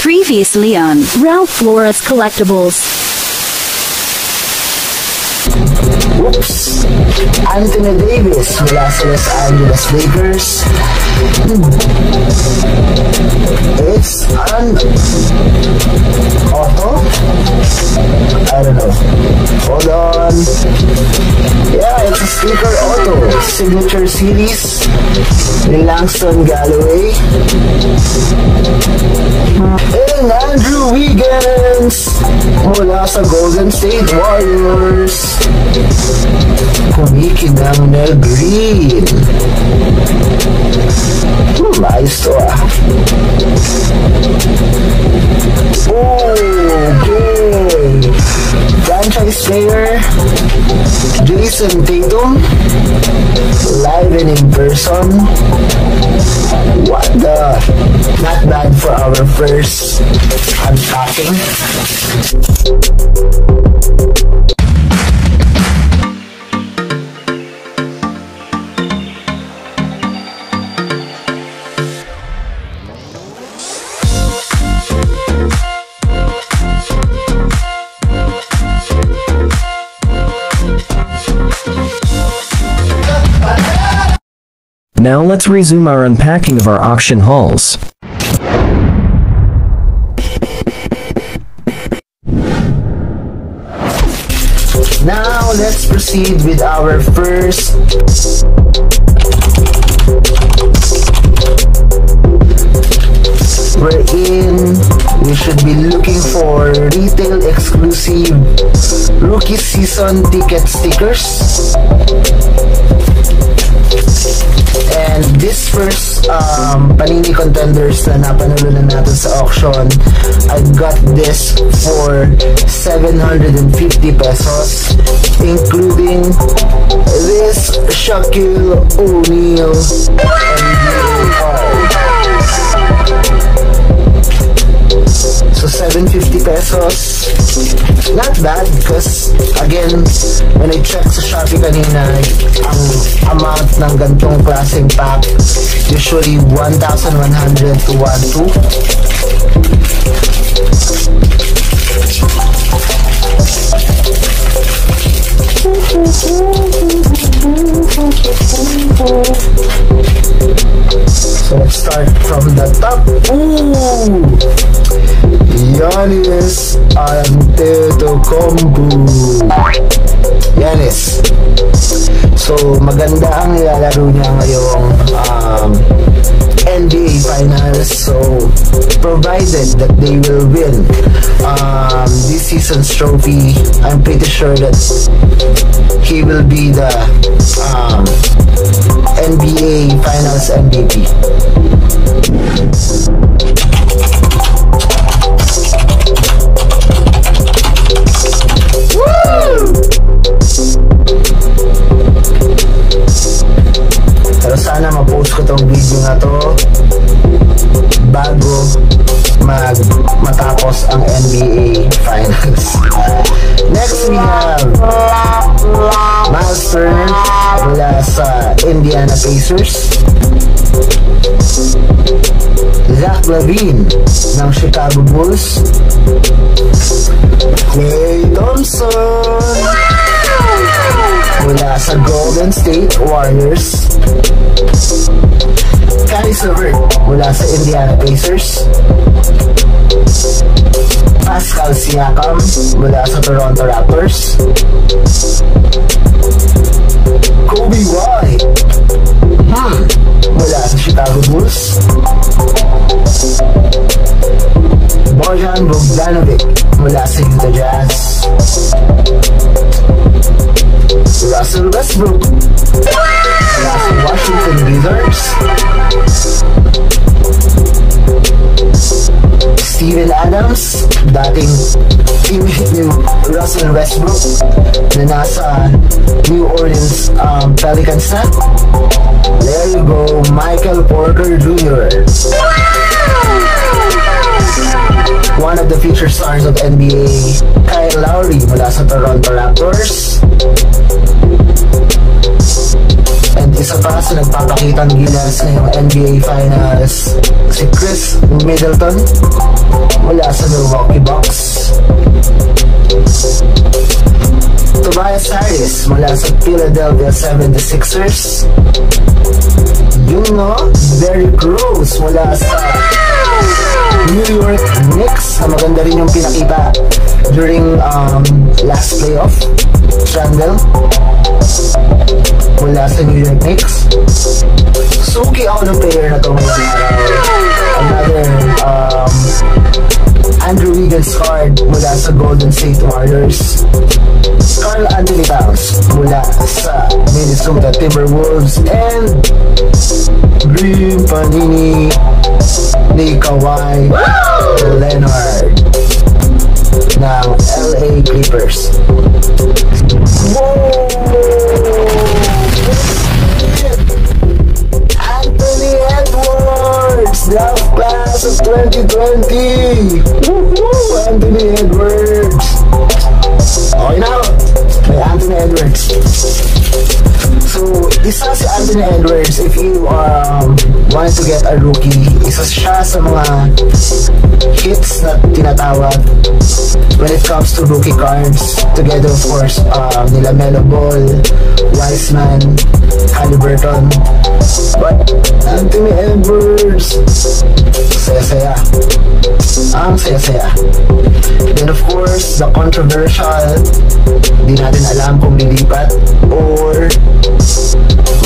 Previously on Ralph Flores Collectibles. Oops. Anthony Davis mula sa Los Angeles Lakers. It's an auto? I don't know. Hold on. Yeah, it's a sticker auto. Signature series ni Langston Galloway. And Andrew Wiggins mula sa Golden State Warriors. Kumikidang na green. Nice to okay. Franchise player Jason Tatum, live and in person. What the? Not bad for our first unpacking. Now let's resume our unpacking of our auction hauls. Now let's proceed with our first wherein we should be looking for retail exclusive rookie season ticket stickers. And this first Panini contenders na napanulunan natin sa auction, I got this for 750 pesos, including this Shaquille O'Neal NBA. So 750 pesos, not bad because again, when I checked sa Shopee kanina, ang amount ng gantong klaseng pack usually 1,100 to 1,200. So let's start from the top. Ooh! Giannis Antetokounmpo. Giannis. So maganda ang nilalaro niya ngayong NBA Finals. So provided that they will win this season's trophy, I'm pretty sure that he will be the NBA Finals MVP. Pero sana ma-post ko tong video na to bago matapos ang NBA Finals. Next we have Myles Turner mula sa Indiana Pacers, Zach LaVine ng Chicago Bulls, Klay Thompson mula sa Golden State Warriors, Kyrie Irving mula sa Indiana Pacers, Pascal Siakam mula sa Toronto Raptors, Kobe White mula sa Chicago Bulls, Bojan Bogdanovic mula sa Utah Jazz, Russell Westbrook mula sa Washington Wizards, Steven Adams, dating teammate ni Russell Westbrook na nasa New Orleans Pelicans na. There you go, Michael Porter Jr., one of the future stars of NBA, Kyle Lowry mula sa Toronto Raptors, At isa pa sa nagpapakita ng gilas ngayong NBA Finals, si Chris Middleton mula sa Milwaukee Bucks. Tobias Harris mula sa Philadelphia 76ers. Derek Rose mula sa New York Knicks, na maganda rin yung pinakita during last playoff triangle mula sa New York Knicks. Suki ako ng player na to. Another Andrew Wiggins card mula sa Golden State Warriors. Karl-Anthony Towns mula sa Minnesota Timberwolves, and green Panini ni Kawhi Leonard ng LA Clippers. Anthony Edwards, draft class of 2020. Anthony Edwards. Okay na, Anthony Edwards. So, isa si Anthony Edwards, if you want to get a rookie, isa siya sa mga hits na tinatawag when it comes to rookie cards, together of course nila Melo Ball, Wiseman, Haliburton. But Anthony Edwards, saya-saya. Ang saya-saya. Then of course, the controversial, di natin alam kung lilipat or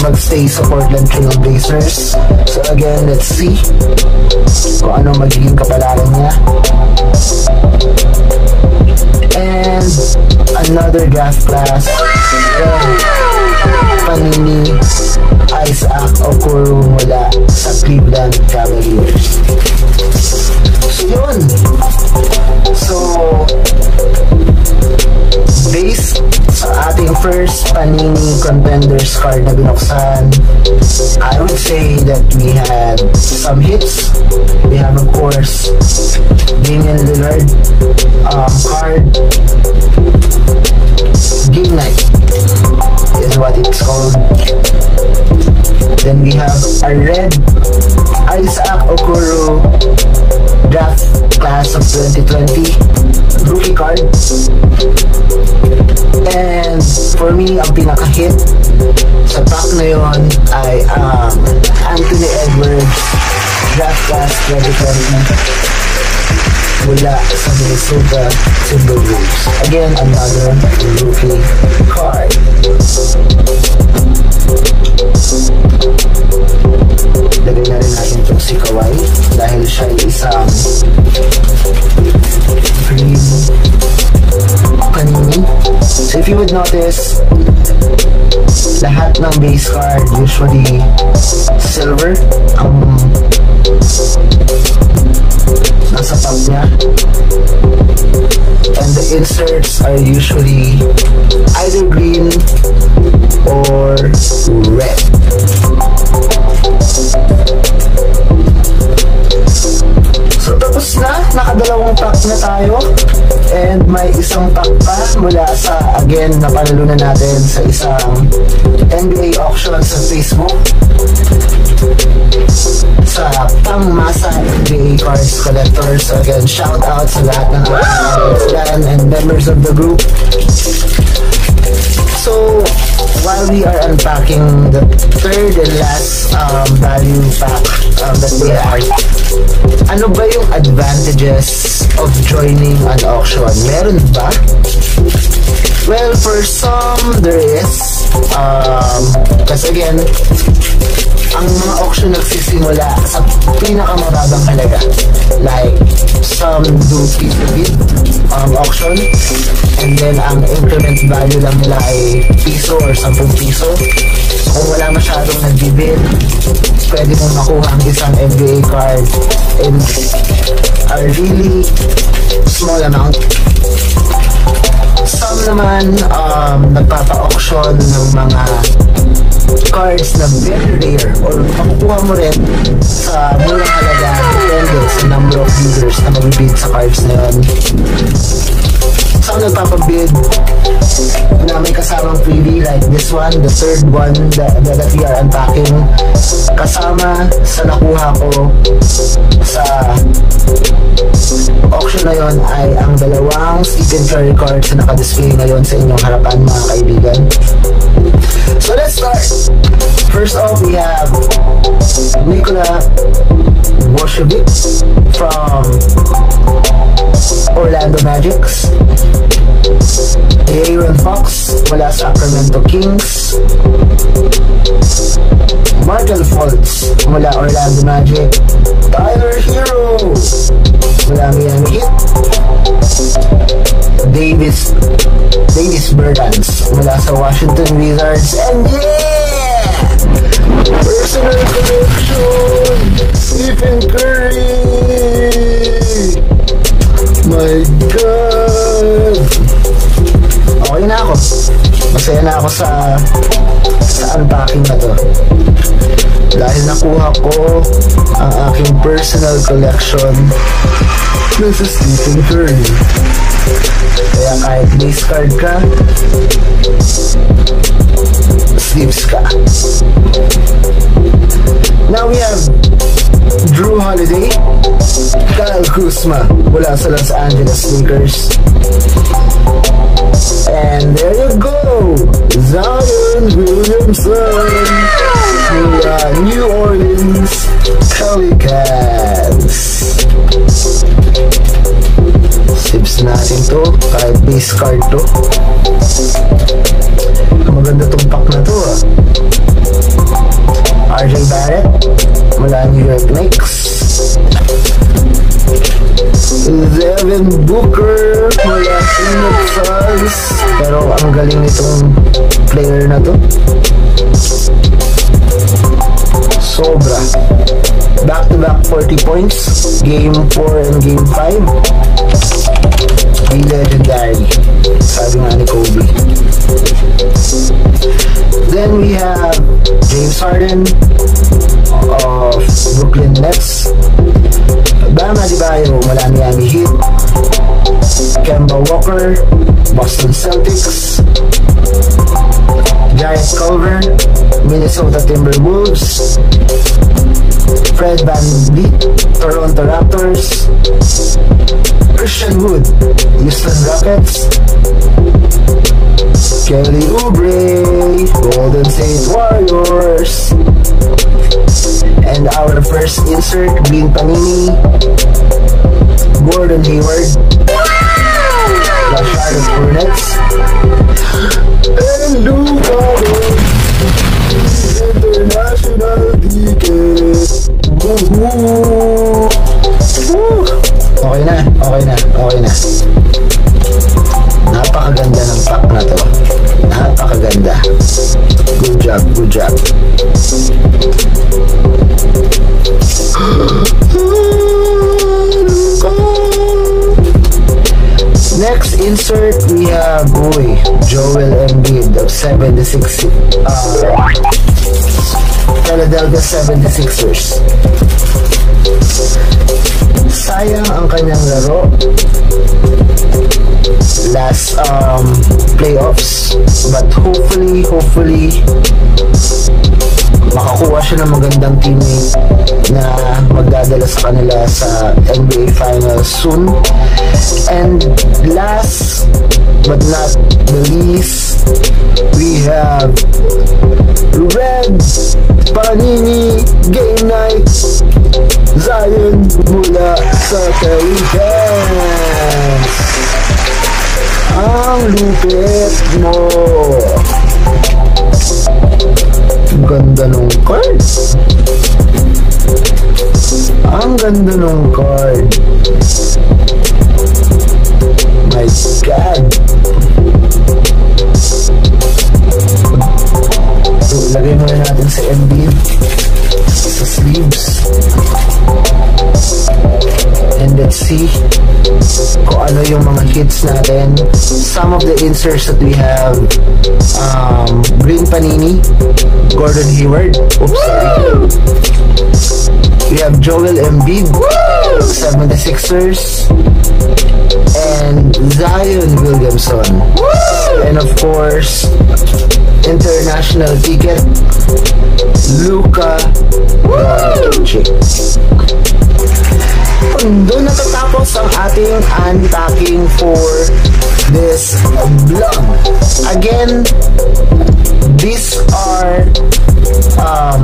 magstay sa Portland Trail Blazers. So again, let's see kung ano magiging kapalaran niya. And another draft class, Panini Isaac Okoro mula sa Cleveland Cavaliers. So yun. So based sa ating first Panini Contenders card na binuksan, I would say that we had some hits. We have of course Damian Lillard card. Game Night is what it's called. Then we have a red Isaac Okoro draft class of 2020 rookie card. And for me, ang pinaka-hit sa pack na yun ay Anthony Edwards draft class 2020 mula sa Minnesota Timberwolves. Again, another rookie card. Lagay na rin natin itong si Kawhi dahil siya ay isang green Panini. So if you would notice, lahat ng base card usually silver nasa top niya, and the inserts are usually either green or red. So tapos na, nakadalawang pack na tayo, and may isang pack pa mula sa, again, napanalunan natin sa isang NBA auction sa Facebook, sa Pangmasa NBA Cards Collectors. So again, shout out sa lahat ng fan and members of the group. So while we are unpacking the third and last value pack that we have, ano ba yung advantages of joining an auction? Meron ba? Well, for some there is, because again, ang mga auction nagsisimula sa pinakamababang halaga. Like, some do bid auction, and then ang increment value lang nila ay piso or 10 piso. So, kung wala masyadong nagbibid, pwede mong makuha ang isang NBA card in a really small amount. Some naman nagpapa-auction ng mga cards na very rare or makukuha mo rin sa murang halaga, depende sa number of users na magbibid sa cards na yun. Saan nagpapabid na may kasamang freebie like this one, the third one that we are unpacking, kasama sa nakuha ko sa auction na yon ay ang dalawang Stephen Curry cards na naka-display ngayon sa inyong harapan, mga kaibigan. So let's start. First off, we have Nikola Vucevic from Orlando Magic, De'Aaron Fox mula Sacramento Kings, Markel Fultz mula Orlando Magic, Tyler Hero mula Miami Heat, Davis Bertans mula sa Washington Wizards, and yeah! Personal collection! Stephen Curry! My God! Okay na ako. Masaya na ako sa unpacking na to. Dahil nakuha ko ang aking personal collection na sa Stephen Curry. Kaya kahit base card ka, sleeves ka. Now we have Drew Holiday, Kyle Kuzma mula sa Los Angeles Lakers, and there you go, Zion Williamson mula New Orleans Pelicans. Sips natin to, kahit base card to. Maganda tong pack na to, ah. RJ Barrett mula New York Knicks, Devin Booker mula Phoenix Suns, pero ang galing nitong player na to, sobra. Back to back 40 points, game 4 and game 5, be legendary, sabi nga ni Kobe. Then we have James Harden of Brooklyn Nets, Bam Adebayo mula Miami Heat, Kemba Walker, Boston Celtics, Jarrett Culver, Minnesota Timberwolves, Fred VanVleet, Toronto Raptors, Christian Wood, Houston Rockets, Kelly Oubre, Golden State Warriors, and our first insert being Panini, Gordon Hayward, the Charlotte Hornets, and Lou International Tickets. Woohoo! Okay na. Napakaganda ng pack na to. Napakaganda. Good job. Next insert, we have Joel Embiid of Philadelphia 76ers. Sayang ang kanyang laro last playoffs, but hopefully makakuha siya ng magandang teammate na magdadala sa kanila sa NBA Finals soon. And last but not the least, we have Red Panini Game Night Zion mula sa Pelicans. Ang lupit mo! Ang ganda nung card. My God. So, lagay muna natin sa Embiid, sa sleeves. And let's see kung ano yung mga hits natin. Some of the inserts that we have, Green Panini, Gordon Hayward, oops, sorry. We have Joel Embiid, 76ers, and Zion Williamson. And of course, international ticket, Luka Doncic. Doon natatapos ang ating unpacking for this vlog. Again, these are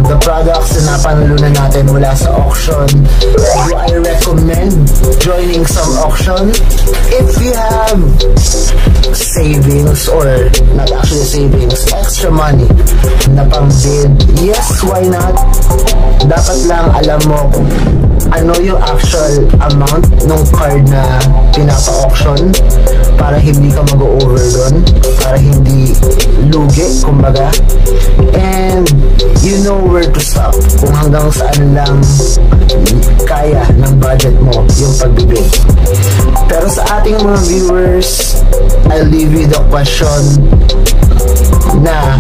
the products na napanulunan natin mula sa auction. Do I recommend joining some auction? If you have savings, or not actually savings, extra money na pang bid, yes, why not? Dapat lang alam mo kung ano yung actual amount ng card na pinapa-auction para hindi ka mag-over doon, para hindi lugi, kumbaga. And you know where to stop kung hanggang saan lang kaya ng budget mo yung pagbibig. Pero sa ating mga viewers, I'll leave you the question na,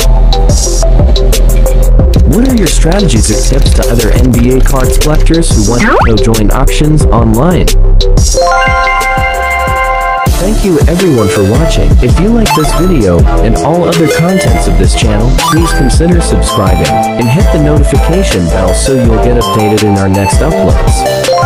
what are your strategies or tips to other NBA cards collectors who want to join auctions online? Thank you everyone for watching. If you like this video and all other contents of this channel, please consider subscribing and hit the notification bell so you'll get updated in our next uploads.